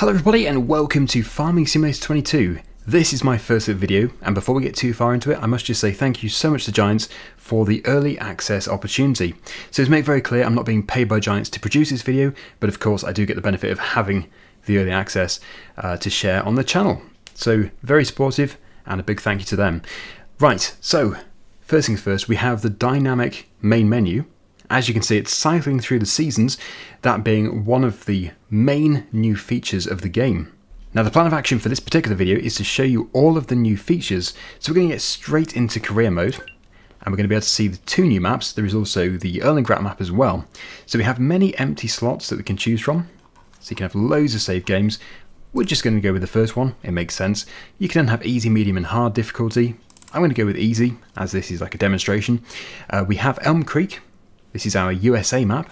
Hello everybody and welcome to Farming Simulator 22. This is my first video, and before we get too far into it, I must just say thank you so much to Giants for the early access opportunity. So to make very clear, I'm not being paid by Giants to produce this video, but of course I do get the benefit of having the early access to share on the channel. So very supportive and a big thank you to them. Right, so first things first, we have the dynamic main menu. As you can see, it's cycling through the seasons, that being one of the main new features of the game. Now the plan of action for this particular video is to show you all of the new features, so we're going to get straight into career mode, and we're going to be able to see the two new maps. There is also the Erlengrat map as well. So we have many empty slots that we can choose from, so you can have loads of save games. We're just going to go with the first one, it makes sense. You can then have easy, medium and hard difficulty. I'm going to go with easy, as this is like a demonstration. We have Elm Creek. This is our USA map.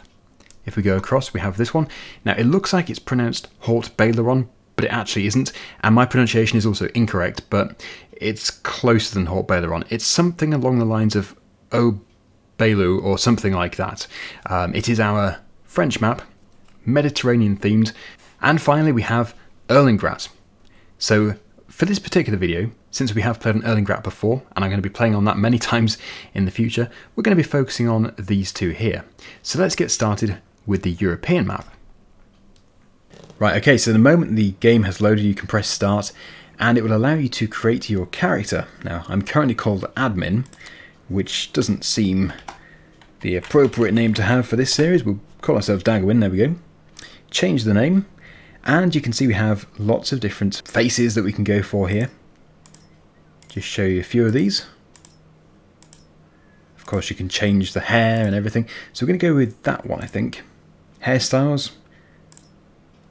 If we go across, we have this one. Now it looks like it's pronounced Haut-Beyleron, but it actually isn't. And my pronunciation is also incorrect, but it's closer than Haut-Beyleron. It's something along the lines of Obelu or something like that. It is our French map, Mediterranean themed. And finally we have Erlengrat. So for this particular video, since we have played on Erlengrat before, and I'm going to be playing on that many times in the future, we're going to be focusing on these two here. So let's get started with the European map. Right, okay, so the moment the game has loaded, you can press start, and it will allow you to create your character. Now, I'm currently called Admin, which doesn't seem the appropriate name to have for this series. We'll call ourselves Daggerwin, there we go. Change the name, and you can see we have lots of different faces that we can go for here. Just show you a few of these. Of course you can change the hair and everything, so we're going to go with that one I think. Hairstyles,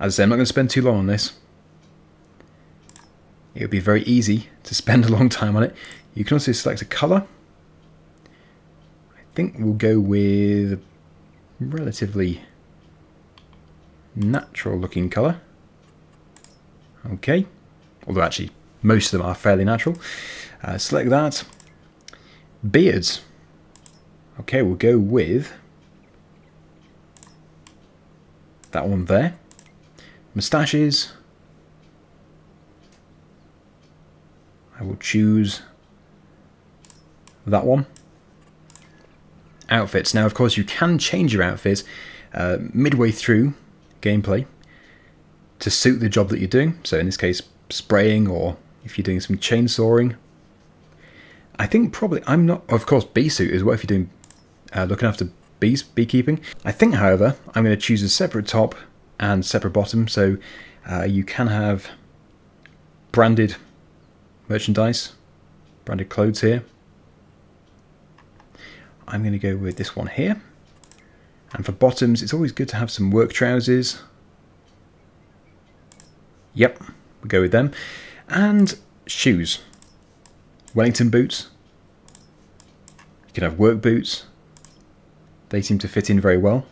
as I say, I'm not going to spend too long on this. It would be very easy to spend a long time on it. You can also select a colour. I think we'll go with a relatively natural looking colour. Okay, although actually most of them are fairly natural. Select that. Beards. Okay, we'll go with that one there. Moustaches. I will choose that one. Outfits. Now, of course, you can change your outfit midway through gameplay to suit the job that you're doing. So in this case, spraying, or if you're doing some chainsawing. I think probably, I'm not, of course, bee suit is what if you're doing, looking after bees, beekeeping. I think, however, I'm going to choose a separate top and separate bottom, so you can have branded merchandise, branded clothes here. I'm going to go with this one here. And for bottoms, it's always good to have some work trousers. Yep, we'll go with them. And shoes. Wellington boots. You can have work boots. They seem to fit in very well.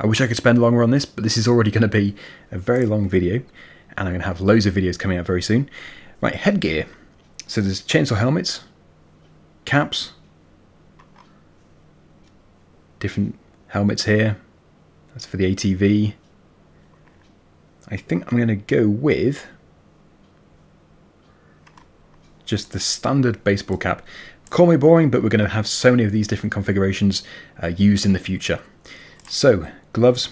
I wish I could spend longer on this, but this is already going to be a very long video, and I'm going to have loads of videos coming out very soon. Right, headgear. So there's chainsaw helmets, caps, different helmets here. That's for the ATV. I think I'm going to go with just the standard baseball cap. Call me boring, but we're going to have so many of these different configurations used in the future. So, gloves.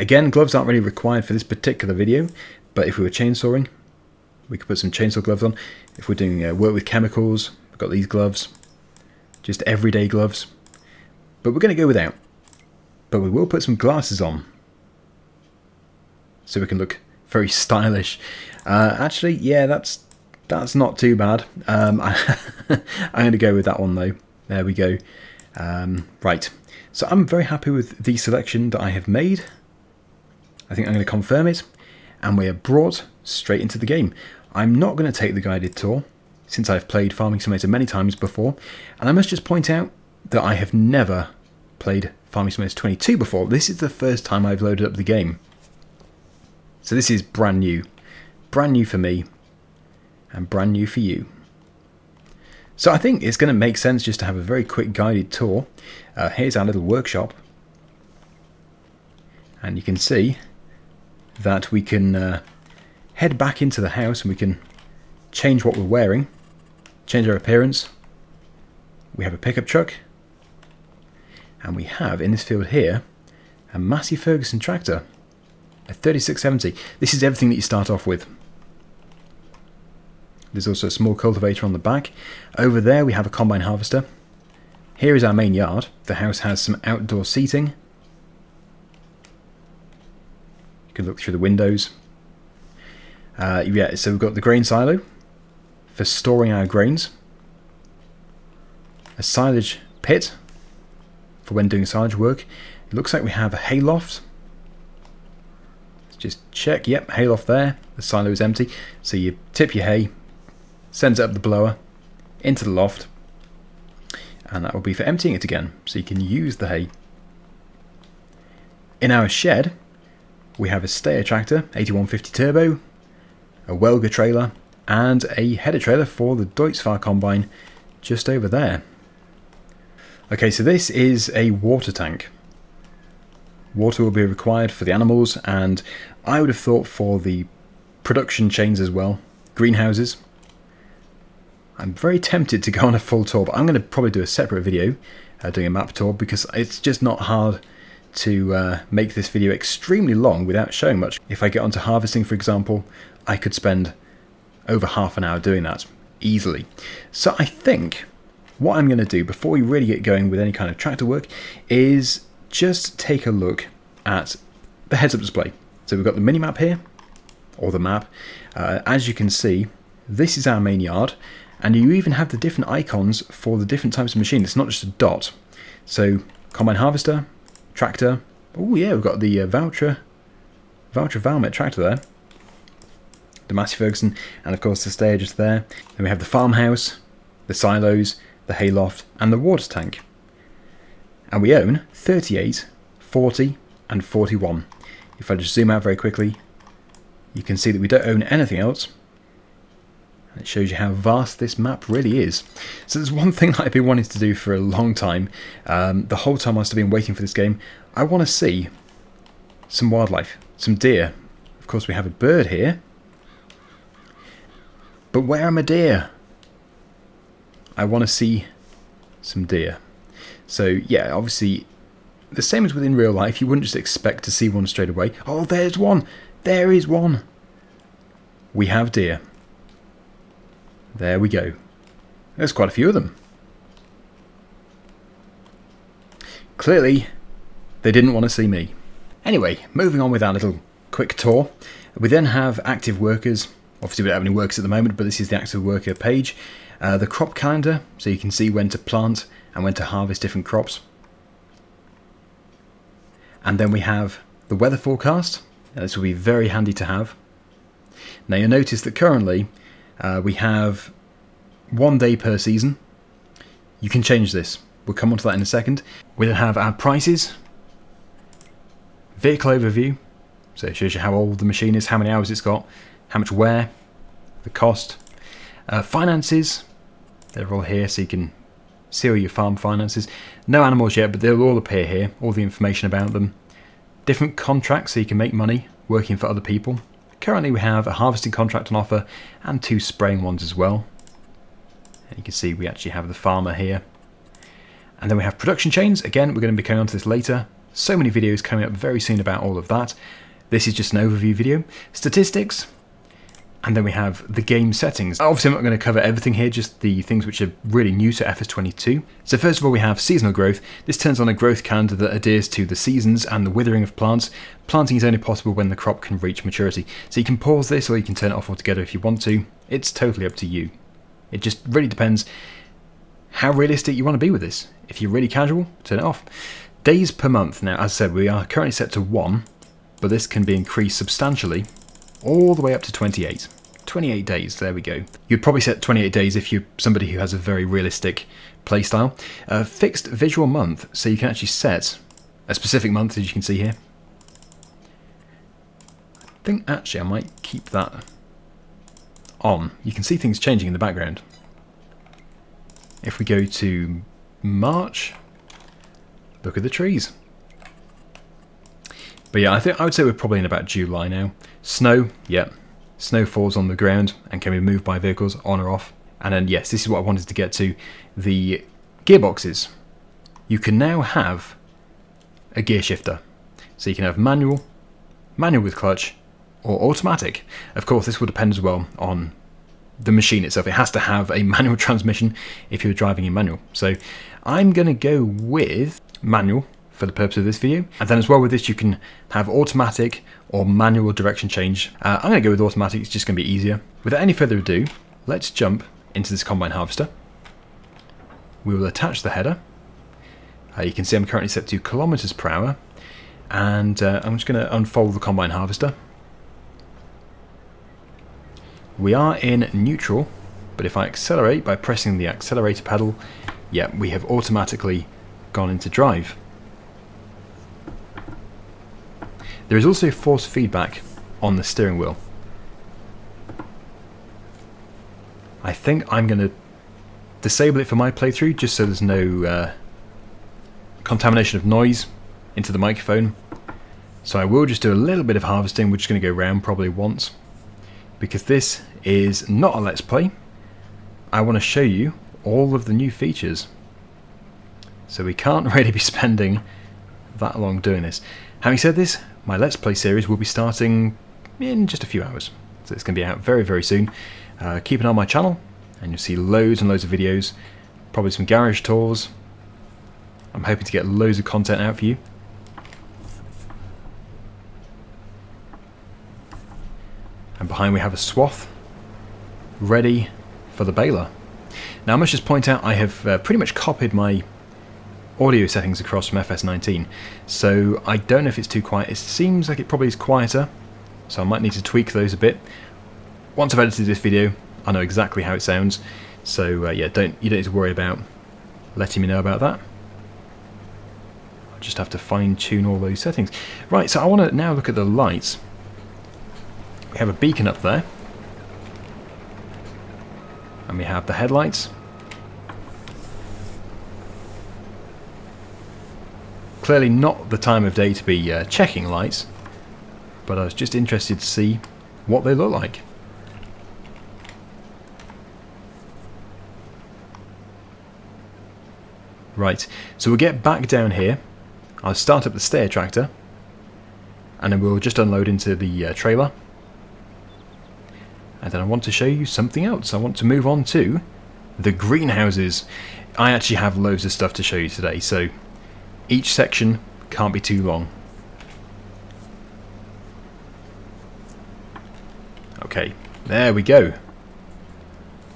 Again, gloves aren't really required for this particular video, but if we were chainsawing, we could put some chainsaw gloves on. If we're doing work with chemicals, we've got these gloves. Just everyday gloves. But we're going to go without. But we will put some glasses on, so we can look very stylish. Actually, yeah, that's not too bad. I'm going to go with that one though. There we go. Right, so I'm very happy with the selection that I have made. I think I'm going to confirm it, and we are brought straight into the game. I'm not going to take the guided tour, since I've played Farming Simulator many times before, and I must just point out that I have never played Farming Simulator 22 before. This is the first time I've loaded up the game. So this is brand new for me, and brand new for you. So I think it's going to make sense just to have a very quick guided tour. Here's our little workshop. and you can see that we can head back into the house and we can change what we're wearing, change our appearance. We have a pickup truck, and we have in this field here a Massey Ferguson tractor, a 3670. This is everything that you start off with. There's also a small cultivator on the back. Over there we have a combine harvester. Here is our main yard. The house has some outdoor seating. You can look through the windows. Yeah, so we've got the grain silo for storing our grains. A silage pit for when doing silage work. It looks like we have a hayloft. Let's just check. Yep, hayloft there. The silo is empty. So you tip your hay, sends it up the blower into the loft, and that will be for emptying it again, so you can use the hay. In our shed we have a Steyr tractor, 8150 turbo, a Welger trailer, and a header trailer for the Deutz-Fahr combine just over there. Okay, so this is a water tank. Water will be required for the animals, and I would have thought for the production chains as well, greenhouses. I'm very tempted to go on a full tour, but I'm going to probably do a separate video doing a map tour, because it's just not hard to make this video extremely long without showing much. If I get onto harvesting, for example, I could spend over half an hour doing that easily. So I think what I'm going to do before we really get going with any kind of tractor work is just take a look at the heads-up display. So we've got the mini-map here, or the map. As you can see, this is our main yard. And you even have the different icons for the different types of machine. It's not just a dot. So combine harvester, tractor. Oh yeah, we've got the Valtra Valmet tractor there. The Massey Ferguson, and of course the Steyr just there. Then we have the farmhouse, the silos, the hayloft, and the water tank. And we own 38, 40, and 41. If I just zoom out very quickly, you can see that we don't own anything else. It shows you how vast this map really is. So there's one thing that I've been wanting to do for a long time. The whole time I've been waiting for this game, I want to see some wildlife, some deer. Of course we have a bird here. But where are my deer? I want to see some deer. So yeah, obviously the same as within real life, you wouldn't just expect to see one straight away. Oh, there's one! There is one! We have deer. There we go. There's quite a few of them. Clearly, they didn't want to see me. Anyway, moving on with our little quick tour. We then have active workers. Obviously, we don't have any workers at the moment, but this is the active worker page. The crop calendar, so you can see when to plant and when to harvest different crops. And then we have the weather forecast. Now, this will be very handy to have. Now, you'll notice that currently, we have 1 day per season. You can change this. We'll come on to that in a second. We then have our prices, vehicle overview, so it shows you how old the machine is, how many hours it's got, how much wear, the cost. Finances, they're all here, so you can see all your farm finances. No animals yet, but they'll all appear here, all the information about them. Different contracts, so you can make money working for other people. Currently we have a harvesting contract on offer and 2 spraying ones as well. And you can see we actually have the farmer here. And then we have production chains. Again, we're going to be coming on to this later. So many videos coming up very soon about all of that. This is just an overview video. Statistics. And then we have the game settings. Obviously I'm not going to cover everything here, just the things which are really new to FS22. So first of all we have seasonal growth. This turns on a growth calendar that adheres to the seasons and the withering of plants. Planting is only possible when the crop can reach maturity. So you can pause this or you can turn it off altogether if you want to. It's totally up to you. It just really depends how realistic you want to be with this. If you're really casual, turn it off. Days per month. Now as I said, we are currently set to 1, but this can be increased substantially all the way up to 28. 28 days, there we go. You'd probably set 28 days if you're somebody who has a very realistic playstyle. Fixed visual month, so you can actually set a specific month, as you can see here. I think actually I might keep that on. You can see things changing in the background. If we go to March, look at the trees. But yeah, I would say we're probably in about July now. Snow, yeah. Snow falls on the ground and can be moved by vehicles on or off. And then yes, this is what I wanted to get to, the gearboxes. You can now have a gear shifter. So you can have manual, manual with clutch, or automatic. Of course, this will depend as well on the machine itself. It has to have a manual transmission if you're driving in manual. So I'm going to go with manual for the purpose of this video. And then as well with this, you can have automatic or manual direction change. I'm going to go with automatic. It's just going to be easier. Without any further ado, let's jump into this combine harvester. We will attach the header. You can see I'm currently set to km/h. And I'm just going to unfold the combine harvester. We are in neutral, but if I accelerate by pressing the accelerator pedal, yeah, we have automatically gone into drive. There is also force feedback on the steering wheel. I think I'm going to disable it for my playthrough just so there's no contamination of noise into the microphone. So I will just do a little bit of harvesting. We're just going to go round probably once, because this is not a let's play. I want to show you all of the new features. So we can't really be spending that long doing this. Having said this, my let's play series will be starting in just a few hours. So it's going to be out very, very soon. Keep an eye on my channel and you'll see loads and loads of videos, probably some garage tours. I'm hoping to get loads of content out for you. And behind we have a swath ready for the baler. Now I must just point out I have pretty much copied my audio settings across from FS19, so I don't know if it's too quiet. It seems like it probably is quieter, so I might need to tweak those a bit. Once I've edited this video, I know exactly how it sounds, so yeah, you don't need to worry about letting me know about that. I'll just have to fine-tune all those settings. Right, so I want to now look at the lights. We have a beacon up there, and we have the headlights. Clearly not the time of day to be checking lights, but I was just interested to see what they look like. Right, so we'll get back down here, I'll start up the Steyr tractor, and then we'll just unload into the trailer. And then I want to show you something else. I want to move on to the greenhouses. I actually have loads of stuff to show you today, so each section can't be too long. Okay, there we go.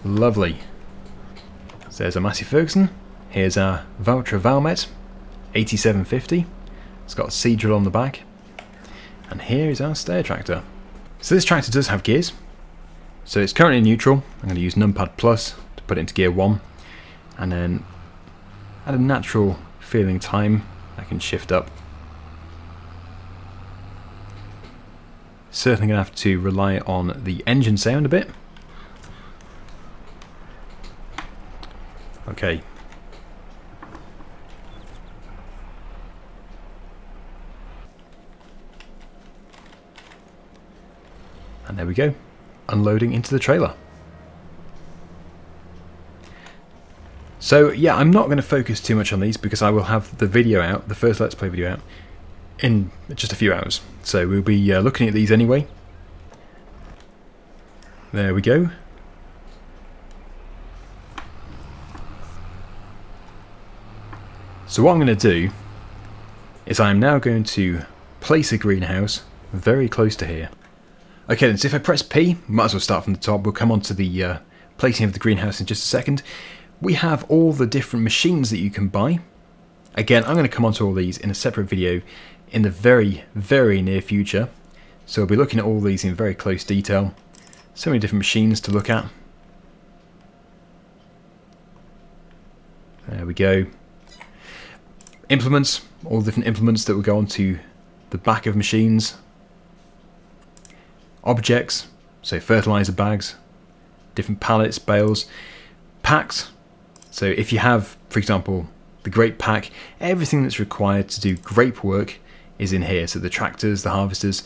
Lovely. So there's a Massey Ferguson. Here's our Valtra Valmet 8750. It's got a seed drill on the back. And here is our Steyr tractor. So this tractor does have gears. So it's currently neutral. I'm going to use numpad plus to put it into gear 1, and then at a natural feeling time I can shift up. Certainly going to have to rely on the engine sound a bit. Okay. And there we go. Unloading into the trailer. So yeah, I'm not going to focus too much on these because I will have the video out, the first Let's Play video out, in just a few hours. So we'll be looking at these anyway. There we go. So what I'm going to do is I'm now going to place a greenhouse very close to here. Okay then, so if I press P, might as well start from the top. We'll come on to the placing of the greenhouse in just a second. We have all the different machines that you can buy. Again, I'm going to come on to all these in a separate video in the very, very near future. So we'll be looking at all these in very close detail. So many different machines to look at. There we go. Implements, all the different implements that will go onto the back of machines. Objects, so fertilizer bags, different pallets, bales, packs. So if you have, for example, the grape pack, everything that's required to do grape work is in here. So the tractors, the harvesters,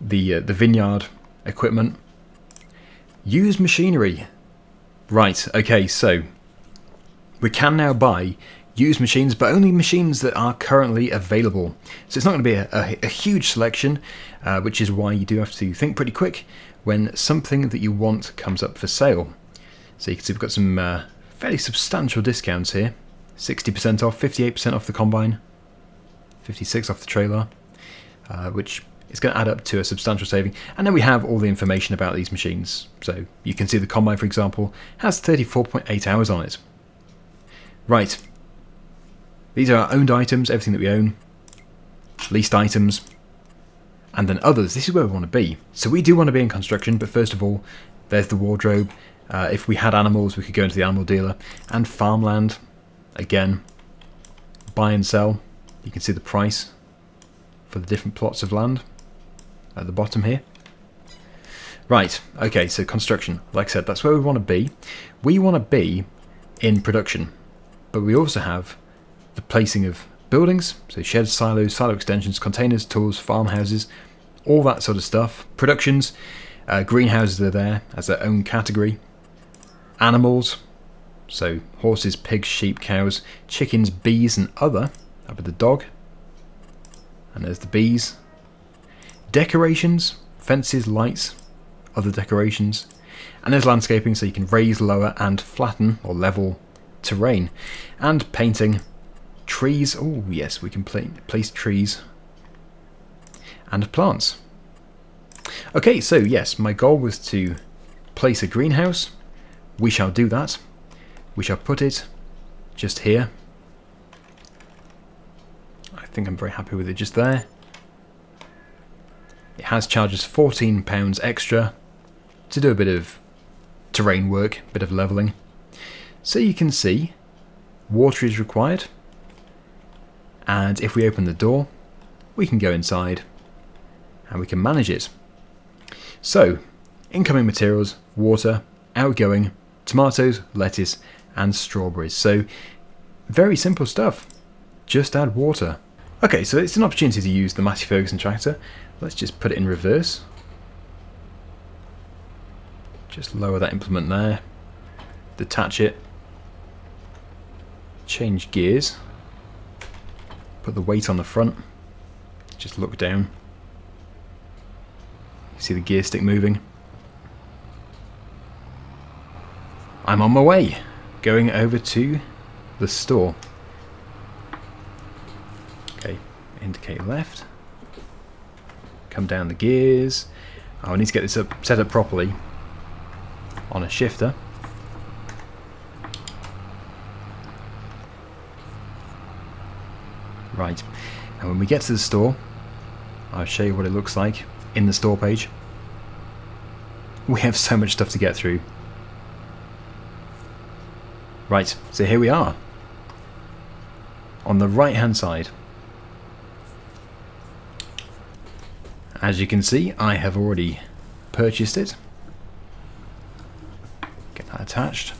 the vineyard equipment. Used machinery. Right, okay, so we can now buy used machines, but only machines that are currently available. So it's not going to be a huge selection, which is why you do have to think pretty quick when something that you want comes up for sale. So you can see we've got some fairly substantial discounts here. 60% off, 58% off the combine, 56% off the trailer, which is going to add up to a substantial saving. And then we have all the information about these machines. So you can see the combine, for example, has 34.8 hours on it. Right. These are our owned items, everything that we own, leased items, and then others. This is where we want to be. So we do want to be in construction, but first of all, there's the wardrobe. If we had animals, we could go into the animal dealer. And farmland, again, buy and sell. You can see the price for the different plots of land at the bottom here. Right, okay, so construction. Like I said, that's where we want to be. We want to be in production, but we also have the placing of buildings, so sheds, silos, silo extensions, containers, tools, farmhouses, all that sort of stuff. Productions, greenhouses are there as their own category. Animals, so horses, pigs, sheep, cows, chickens, bees and other, up at the dog. And there's the bees. Decorations, fences, lights, other decorations. And there's landscaping, so you can raise, lower and flatten or level terrain. And painting. Trees, oh yes, we can place trees and plants. Okay, so yes, my goal was to place a greenhouse. We shall do that. We shall put it just here. I think I'm very happy with it just there. It has charges £14 extra to do a bit of terrain work, a bit of levelling. So you can see water is required. And if we open the door, we can go inside and we can manage it. So, incoming materials, water, outgoing, tomatoes, lettuce, and strawberries. So, very simple stuff. Just add water. Okay, so it's an opportunity to use the Massey Ferguson tractor. Let's just put it in reverse. Just lower that implement there. Detach it. Change gears. Put the weight on the front, just look down, see the gear stick moving. I'm on my way, going over to the store. Okay, indicate left, come down the gears. Oh, I need to get this up, set up properly on a shifter. Right, and when we get to the store, I'll show you what it looks like in the store page. We have so much stuff to get through. Right, so here we are. On the right hand side. As you can see, I have already purchased it. Get that attached.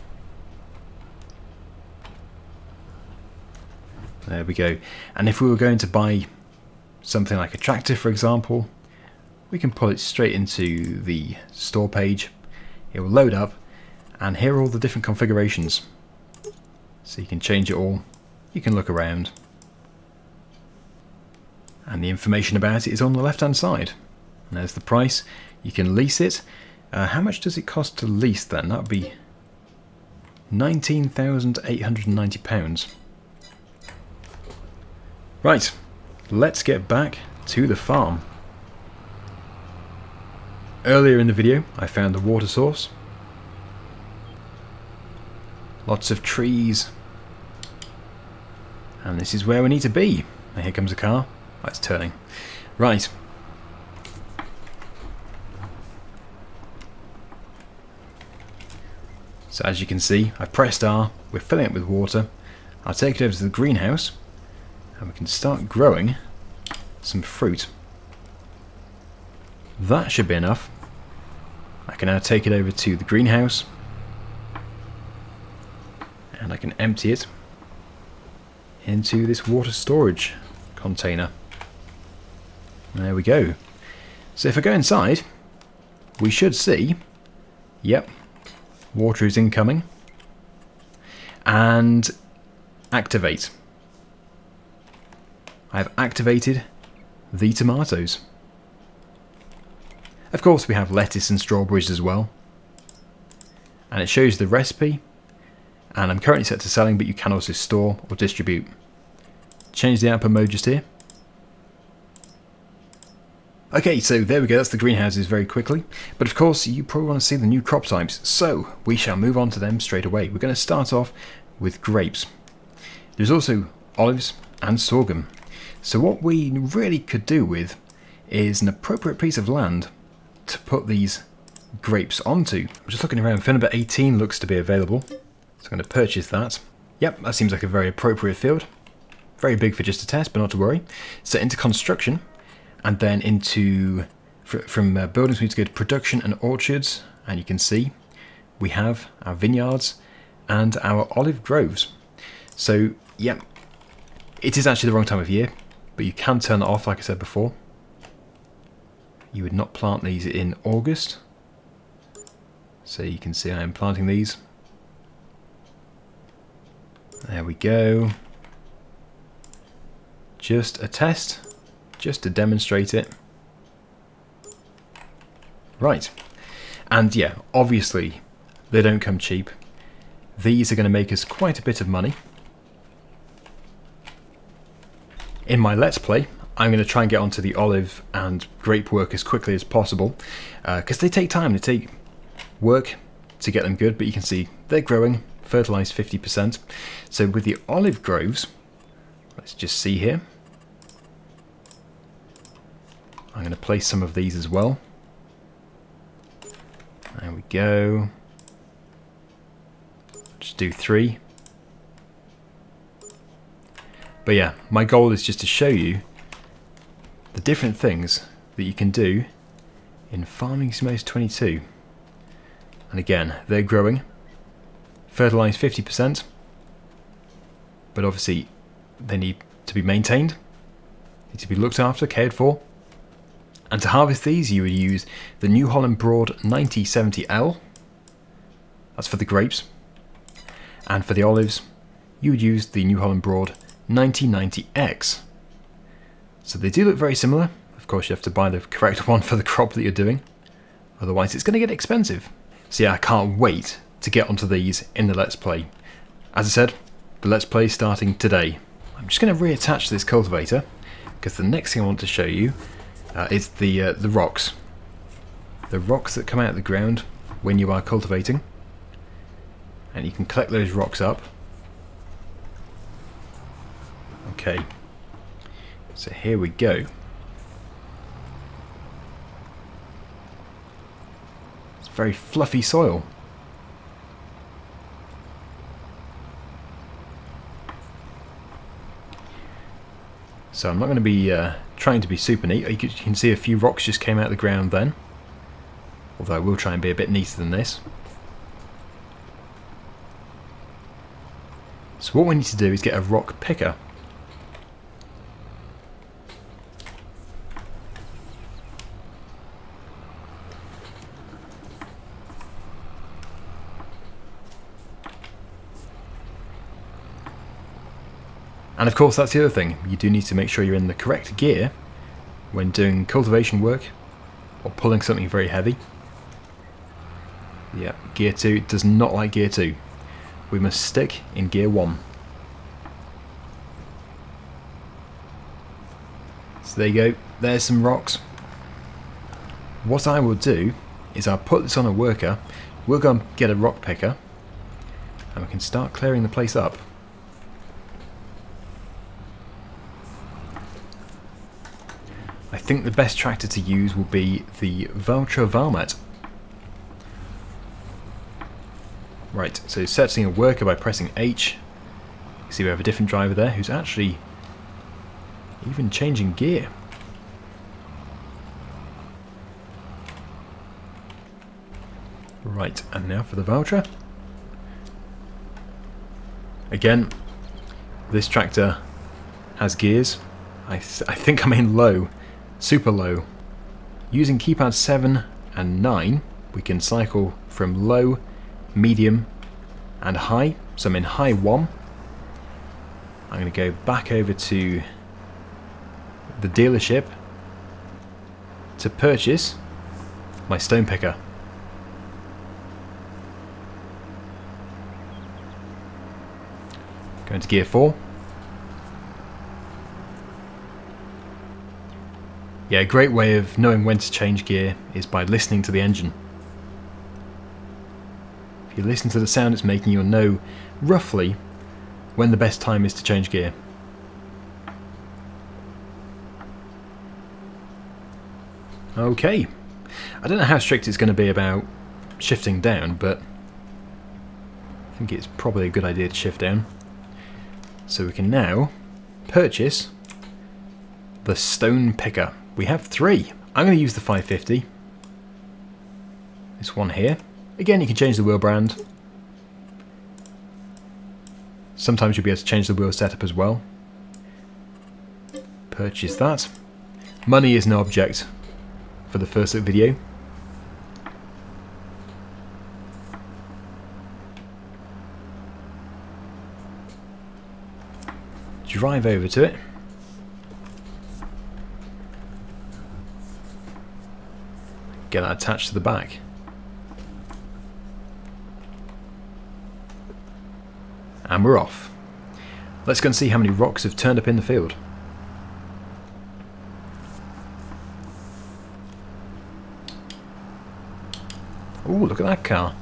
There we go. And if we were going to buy something like a tractor, for example, we can pull it straight into the store page. It will load up, and here are all the different configurations. So you can change it all, you can look around, and the information about it is on the left hand side. And there's the price. You can lease it. How much does it cost to lease then? That would be £19,890. Right, let's get back to the farm. Earlier in the video, I found the water source. Lots of trees. And this is where we need to be. Now here comes a car. Oh, it's turning. Right. So as you can see, I pressed R. We're filling it with water. I'll take it over to the greenhouse. And we can start growing some fruit. That should be enough. I can now take it over to the greenhouse and I can empty it into this water storage container. There we go. So if I go inside, we should see, yep, water is incoming. And activate. I've activated the tomatoes. Of course we have lettuce and strawberries as well. And it shows the recipe. And I'm currently set to selling, but you can also store or distribute. Change the output mode just here. Okay, so there we go, that's the greenhouses very quickly. But of course, you probably want to see the new crop types, so we shall move on to them straight away. We're going to start off with grapes. There's also olives and sorghum. So what we really could do with is an appropriate piece of land to put these grapes onto. I'm just looking around, Finn number 18 looks to be available. So I'm going to purchase that. Yep, that seems like a very appropriate field. Very big for just a test, but not to worry. So into construction. And then into, from buildings we need to go to production and orchards, and you can see we have our vineyards and our olive groves. So yeah, it is actually the wrong time of year, but you can turn that off like I said before. You would not plant these in August. So you can see I am planting these. There we go. Just a test. Just to demonstrate it. Right, and yeah, obviously they don't come cheap. These are going to make us quite a bit of money. In my Let's Play, I'm going to try and get onto the olive and grape work as quickly as possible, because they take time, they take work to get them good, but you can see they're growing, fertilized 50%. So with the olive groves, let's just see here. I'm going to place some of these as well. There we go. Just do 3. But yeah, my goal is just to show you the different things that you can do in Farming Simulator 22. And again, they're growing. Fertilized 50%. But obviously, they need to be maintained. Need to be looked after, cared for. And to harvest these, you would use the New Holland Broad 9070L. That's for the grapes. And for the olives, you would use the New Holland Broad 9090X. So they do look very similar. Of course, you have to buy the correct one for the crop that you're doing. Otherwise, it's going to get expensive. So yeah, I can't wait to get onto these in the Let's Play. As I said, the Let's Play starting today. I'm just going to reattach this cultivator, because the next thing I want to show you it's the rocks. The rocks that come out of the ground when you are cultivating. And you can collect those rocks up. Okay. So here we go. It's very fluffy soil. So I'm not going to be trying to be super neat. You can see a few rocks just came out of the ground then. Although I will try and be a bit neater than this. So what we need to do is get a rock picker. And of course, that's the other thing. You do need to make sure you're in the correct gear when doing cultivation work or pulling something very heavy. Yeah, gear 2 does not like gear 2. We must stick in gear 1. So there you go, there's some rocks. What I will do is I'll put this on a worker, we'll go and get a rock picker, and we can start clearing the place up. I think the best tractor to use will be the Valtra Valmet. Right, so setting a worker by pressing H. You can see we have a different driver there who's actually even changing gear. Right, and now for the Valtra. Again, this tractor has gears. I think I'm in low. super low. Using keypad 7 and 9, we can cycle from low, medium, and high. So I'm in high 1. I'm going to go back over to the dealership to purchase my stone picker. Going to gear 4. Yeah, a great way of knowing when to change gear is by listening to the engine. If you listen to the sound it's making, you'll know roughly when the best time is to change gear. Okay, I don't know how strict it's going to be about shifting down, but I think it's probably a good idea to shift down. So we can now purchase the stone picker. We have 3. I'm going to use the 550. This one here. Again, you can change the wheel brand. Sometimes you'll be able to change the wheel setup as well. Purchase that. Money is an object for the first look video. Drive over to it. Get that attached to the back. And we're off. Let's go and see how many rocks have turned up in the field. Oh, look at that car.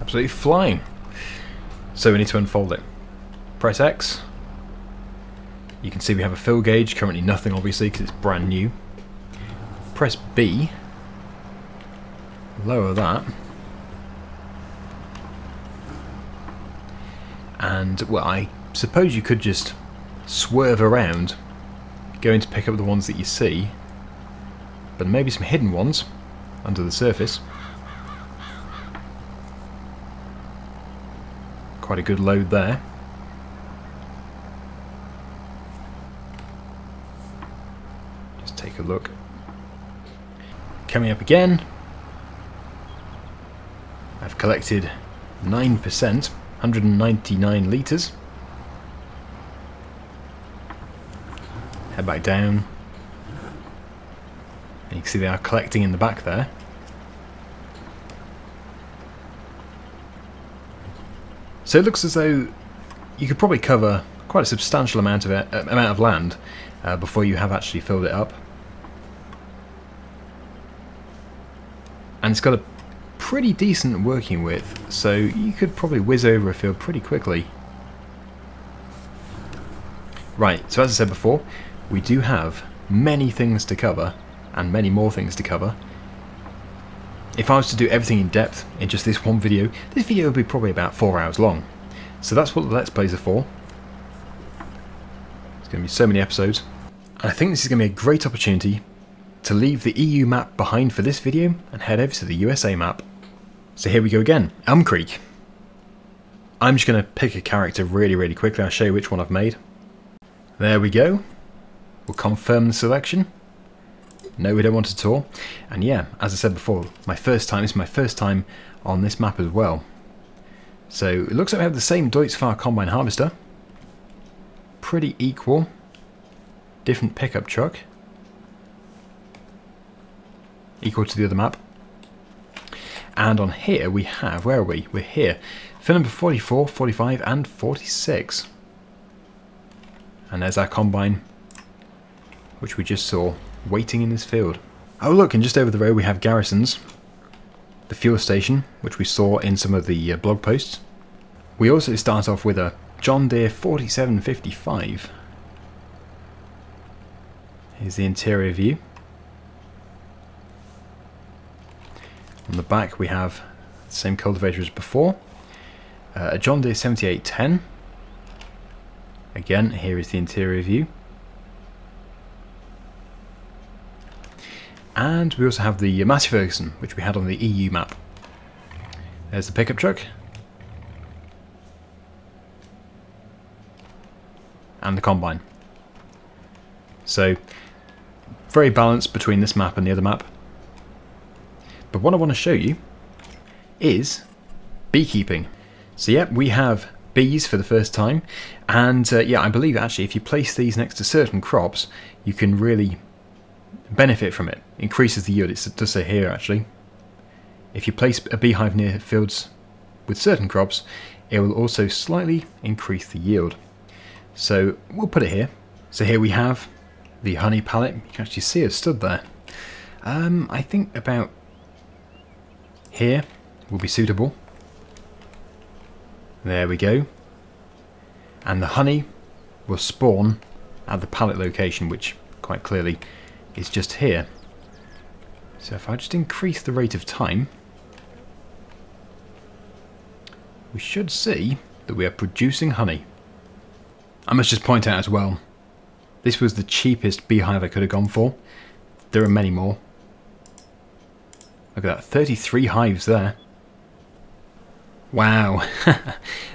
Absolutely flying. So we need to unfold it. Press X. You can see we have a fill gauge, currently nothing obviously because it's brand new. Press B. Lower that, and well, I suppose you could just swerve around going to pick up the ones that you see, but maybe some hidden ones under the surface. Quite a good load there. Just take a look. Coming up again. I've collected 9%, 199 litres. Head back down. And you can see they are collecting in the back there. So it looks as though you could probably cover quite a substantial amount of land before you have actually filled it up. And it's got a pretty decent working width, so you could probably whiz over a field pretty quickly. Right, so as I said before, we do have many things to cover, and many more things to cover. If I was to do everything in depth in just this one video, this video would be probably about 4 hours long. So that's what the Let's Plays are for. There's going to be so many episodes. And I think this is going to be a great opportunity to leave the EU map behind for this video and head over to the USA map. So here we go again, Elm Creek. I'm just going to pick a character really quickly. I'll show you which one I've made. There we go. We'll confirm the selection. No, we don't want it at all. And yeah, as I said before, this is my first time on this map as well. So it looks like we have the same Deutz-Fahr combine harvester. Pretty equal. Different pickup truck. Equal to the other map. And on here we have, where are we? We're here. Field number 44, 45 and 46. And there's our combine, which we just saw, waiting in this field. Oh look, and just over the road we have Garrisons, the fuel station, which we saw in some of the blog posts. We also start off with a John Deere 4755. Here's the interior view. On the back we have the same cultivator as before, a John Deere 7810. Again, here is the interior view. And we also have the Massey Ferguson, which we had on the EU map. There's the pickup truck. and the combine. So very balanced between this map and the other map. But what I want to show you is beekeeping. So yeah, we have bees for the first time, and yeah, I believe actually if you place these next to certain crops you can really benefit from it. Increases the yield. It does say here actually, if you place a beehive near fields with certain crops it will also slightly increase the yield. So we'll put it here. So here we have the honey pallet. You can actually see it stood there. I think about here will be suitable. There we go. And the honey will spawn at the pallet location, which quite clearly is just here. So if I just increase the rate of time, we should see that we are producing honey. I must just point out as well, this was the cheapest beehive I could have gone for. There are many more. Look at that, 33 hives there. Wow,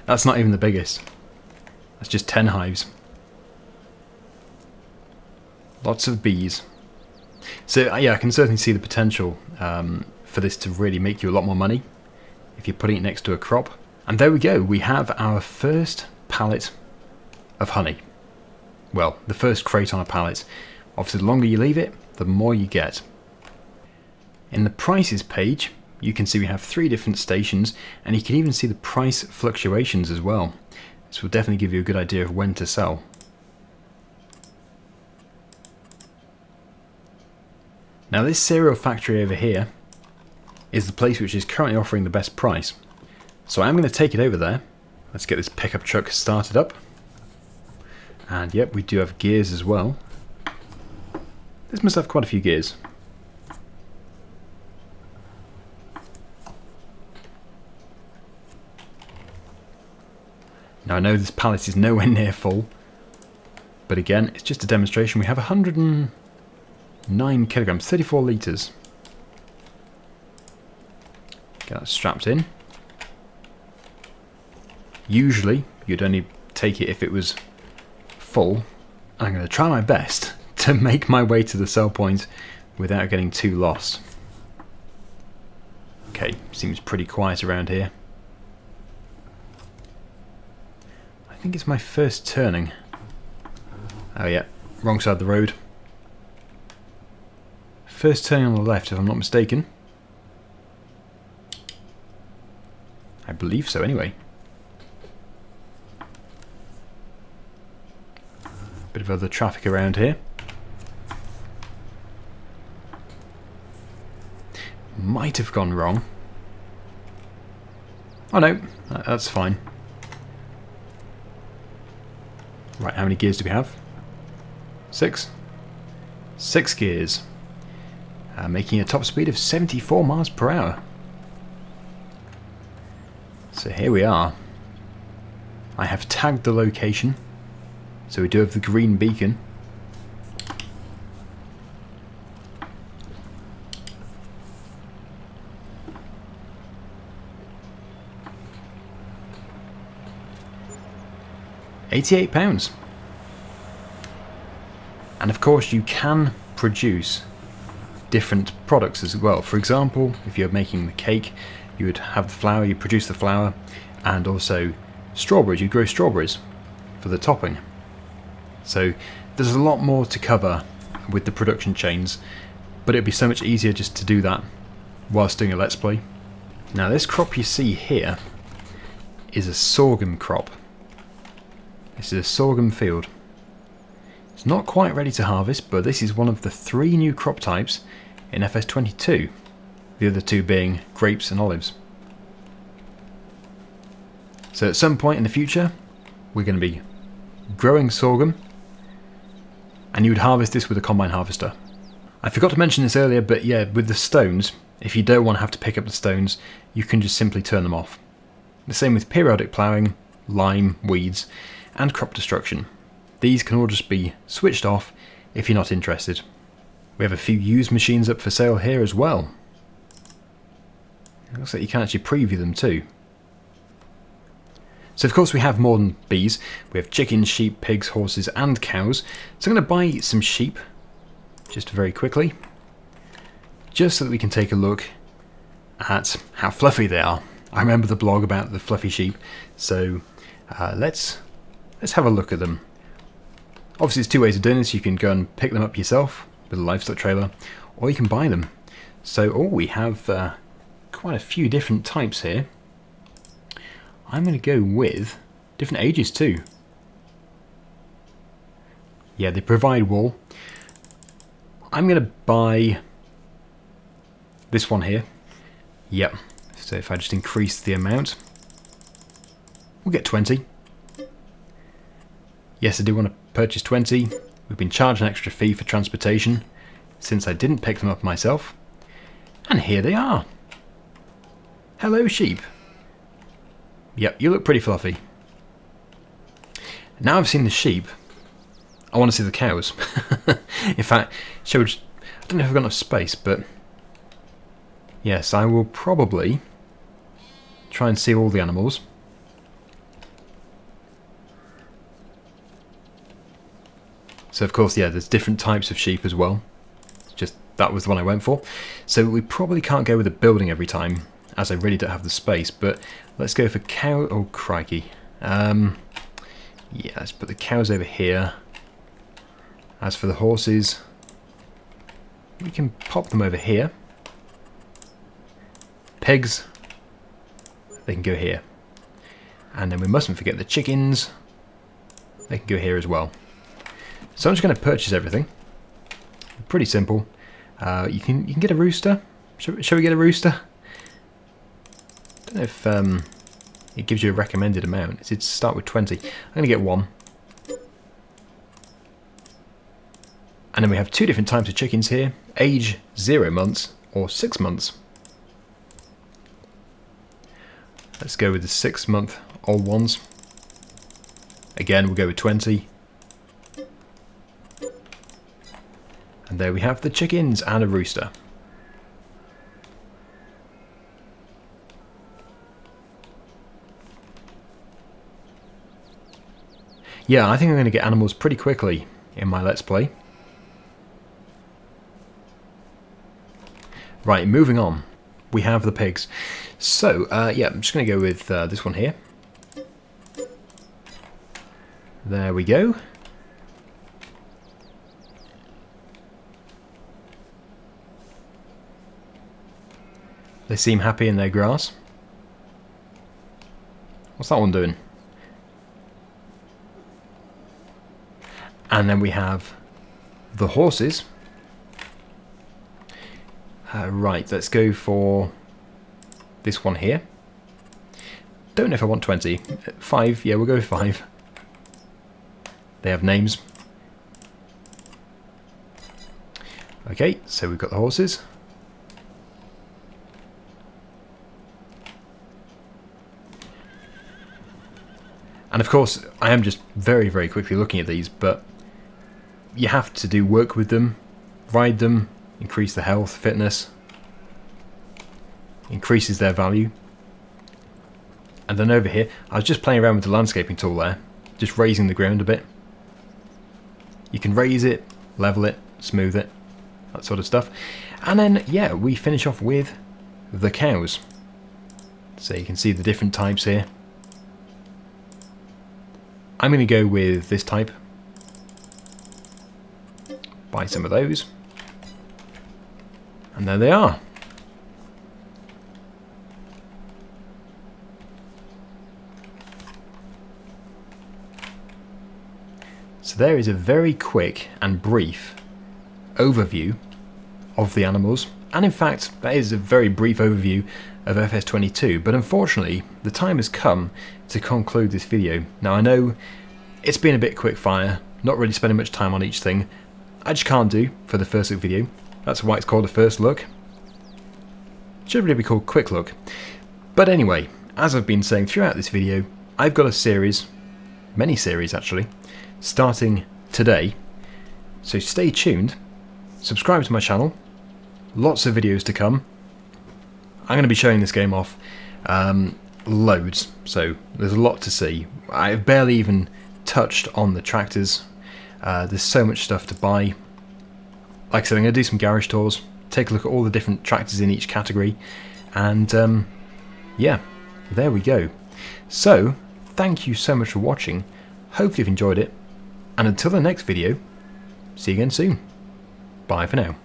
that's not even the biggest. That's just 10 hives. Lots of bees. So yeah, I can certainly see the potential for this to really make you a lot more money if you're putting it next to a crop. And there we go, we have our first pallet of honey. Well, the first crate on a pallet. Obviously the longer you leave it, the more you get. In the prices page, you can see we have 3 different stations, and you can even see the price fluctuations as well. This will definitely give you a good idea of when to sell. Now this cereal factory over here is the place which is currently offering the best price. So I'm going to take it over there. Let's get this pickup truck started up. And yep, we do have gears as well. This must have quite a few gears. Now I know this pallet is nowhere near full, but again, it's just a demonstration. We have 109 kilograms, 34 litres. Get that strapped in. Usually, you'd only take it if it was full. I'm going to try my best to make my way to the sell point without getting too lost. Okay, seems pretty quiet around here. I think it's my first turning. Oh yeah, wrong side of the road. First turning on the left, if I'm not mistaken. I believe so anyway. Bit of other traffic around here. Might have gone wrong. Oh no, that's fine. Right, how many gears do we have? 6. 6 gears. Making a top speed of 74 miles per hour. So here we are. I have tagged the location. So we do have the green beacon. £88. And of course you can produce different products as well. For example, if you're making the cake, you would have the flour, you produce the flour, and also strawberries, you grow strawberries for the topping. So there's a lot more to cover with the production chains, but it'd be so much easier just to do that whilst doing a Let's Play. Now this crop you see here is a sorghum crop. This is a sorghum field. It's not quite ready to harvest, but this is one of the 3 new crop types in FS22, the other 2 being grapes and olives. So at some point in the future, we're going to be growing sorghum, and you would harvest this with a combine harvester. I forgot to mention this earlier, but yeah, with the stones, if you don't want to have to pick up the stones, you can just simply turn them off. The same with periodic ploughing, lime, weeds, and crop destruction. These can all just be switched off if you're not interested. We have a few used machines up for sale here as well. It looks like you can actually preview them too. So of course we have more than bees. We have chickens, sheep, pigs, horses and cows. So I'm going to buy some sheep just very quickly, just so that we can take a look at how fluffy they are. I remember the blog about the fluffy sheep, so let's have a look at them. Obviously there's two ways of doing this. You can go and pick them up yourself with a livestock trailer, or you can buy them. So we have quite a few different types here. I'm going to go with different ages too. Yeah, they provide wool. I'm going to buy this one here. Yep, so if I just increase the amount, we'll get 20. Yes, I do want to purchase 20. We've been charged an extra fee for transportation since I didn't pick them up myself. And here they are. Hello, sheep. Yep, you look pretty fluffy. Now I've seen the sheep, I want to see the cows. In fact, shall we just, I don't know if I've got enough space, but yes, I will probably try and see all the animals. So of course, yeah, there's different types of sheep as well. It's just that was the one I went for. So we probably can't go with a building every time, as I really don't have the space, but let's go for cow. Oh, crikey. Yeah, let's put the cows over here. As for the horses, we can pop them over here. Pigs, they can go here. And then we mustn't forget the chickens. They can go here as well. So I'm just going to purchase everything. Pretty simple. You can get a rooster. Shall we get a rooster? I don't know if it gives you a recommended amount. It did start with 20. I'm going to get one. And then we have two different types of chickens here. Age 0 months or 6 months. Let's go with the 6 month old ones. Again, we'll go with 20. And there we have the chickens and a rooster. Yeah, I think I'm going to get animals pretty quickly in my Let's Play. Right, moving on. We have the pigs. So, yeah, I'm just going to go with this one here. There we go. They seem happy in their grass. What's that one doing? And then we have the horses. Right, let's go for this one here. Don't know if I want 20. 5, yeah, we'll go with 5. They have names. Okay, so we've got the horses. And of course, I am just very, very quickly looking at these, but you have to do work with them, ride them, increase the health, fitness, increases their value. And then over here, I was just playing around with the landscaping tool there, just raising the ground a bit. You can raise it, level it, smooth it, that sort of stuff. And then, yeah, we finish off with the cows. So you can see the different types here. I'm going to go with this type. Buy some of those. And there they are. So there is a very quick and brief overview of the animals. And in fact, that is a very brief overview of FS22. But unfortunately, the time has come to conclude this video. Now, I know it's been a bit quick fire, not really spending much time on each thing. I just can't do for the first look video. That's why it's called a first look. It should really be called quick look. But anyway, as I've been saying throughout this video, I've got a series, many series actually, starting today. So stay tuned, subscribe to my channel, lots of videos to come. I'm going to be showing this game off loads, so there's a lot to see. I've barely even touched on the tractors. There's so much stuff to buy. Like I said, I'm going to do some garage tours, take a look at all the different tractors in each category, and yeah, there we go. So thank you so much for watching, hopefully you've enjoyed it, and until the next video, see you again soon. Bye for now.